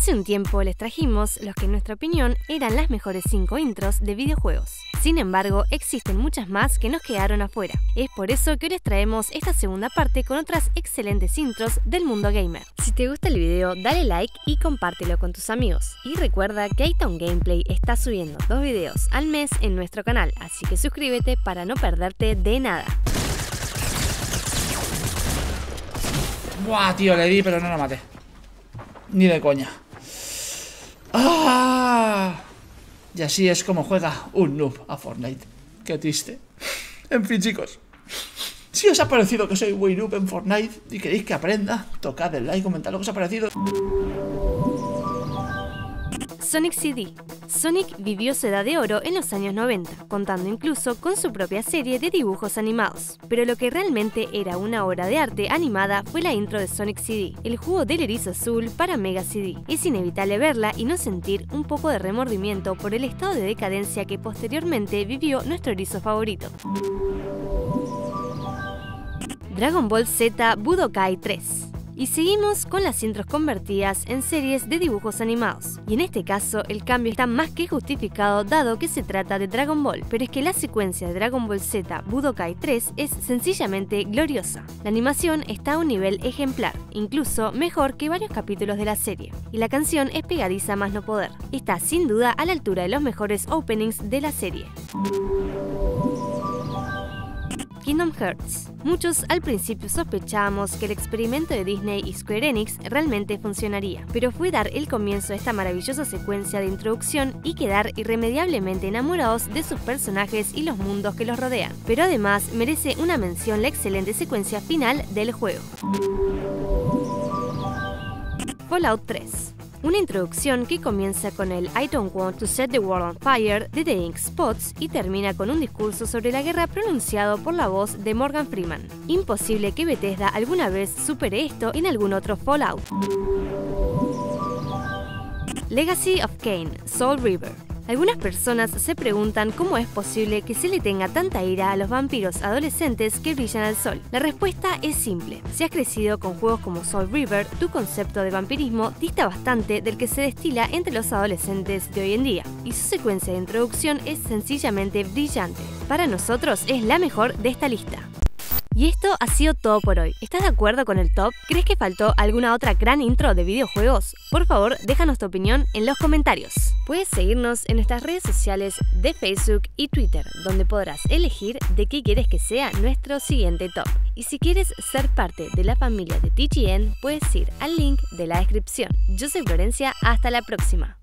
Hace un tiempo les trajimos los que en nuestra opinión eran las mejores 5 intros de videojuegos. Sin embargo, existen muchas más que nos quedaron afuera. Es por eso que hoy les traemos esta segunda parte con otras excelentes intros del mundo gamer. Si te gusta el video, dale like y compártelo con tus amigos. Y recuerda que iTown Gameplay está subiendo 2 videos al mes en nuestro canal, así que suscríbete para no perderte de nada. Buah, tío, le di pero no lo maté. Ni de coña. ¡Ah! Y así es como juega un noob a Fortnite. Qué triste. En fin, chicos, si os ha parecido que soy muy noob en Fortnite y queréis que aprenda, tocad el like, comentad lo que os ha parecido. Sonic CD. Sonic vivió su edad de oro en los años 90, contando incluso con su propia serie de dibujos animados. Pero lo que realmente era una obra de arte animada fue la intro de Sonic CD, el juego del erizo azul para Mega CD. Es inevitable verla y no sentir un poco de remordimiento por el estado de decadencia que posteriormente vivió nuestro erizo favorito. Dragon Ball Z Budokai 3. Y seguimos con las intros convertidas en series de dibujos animados. Y en este caso, el cambio está más que justificado dado que se trata de Dragon Ball. Pero es que la secuencia de Dragon Ball Z Budokai 3 es sencillamente gloriosa. La animación está a un nivel ejemplar, incluso mejor que varios capítulos de la serie. Y la canción es pegadiza más no poder. Está sin duda a la altura de los mejores openings de la serie. Kingdom Hearts. Muchos al principio sospechábamos que el experimento de Disney y Square Enix realmente funcionaría, pero fue dar el comienzo a esta maravillosa secuencia de introducción y quedar irremediablemente enamorados de sus personajes y los mundos que los rodean. Pero además merece una mención la excelente secuencia final del juego. Fallout 3. Una introducción que comienza con el I Don't Want to Set the World on Fire de The Ink Spots y termina con un discurso sobre la guerra pronunciado por la voz de Morgan Freeman. Imposible que Bethesda alguna vez supere esto en algún otro Fallout. Legacy of Kain Soul Reaver. Algunas personas se preguntan cómo es posible que se le tenga tanta ira a los vampiros adolescentes que brillan al sol. La respuesta es simple. Si has crecido con juegos como Soul Reaver, tu concepto de vampirismo dista bastante del que se destila entre los adolescentes de hoy en día, y su secuencia de introducción es sencillamente brillante. Para nosotros es la mejor de esta lista. Y esto ha sido todo por hoy. ¿Estás de acuerdo con el top? ¿Crees que faltó alguna otra gran intro de videojuegos? Por favor, déjanos tu opinión en los comentarios. Puedes seguirnos en nuestras redes sociales de Facebook y Twitter, donde podrás elegir de qué quieres que sea nuestro siguiente top. Y si quieres ser parte de la familia de TGN, puedes ir al link de la descripción. Yo soy Florencia, hasta la próxima.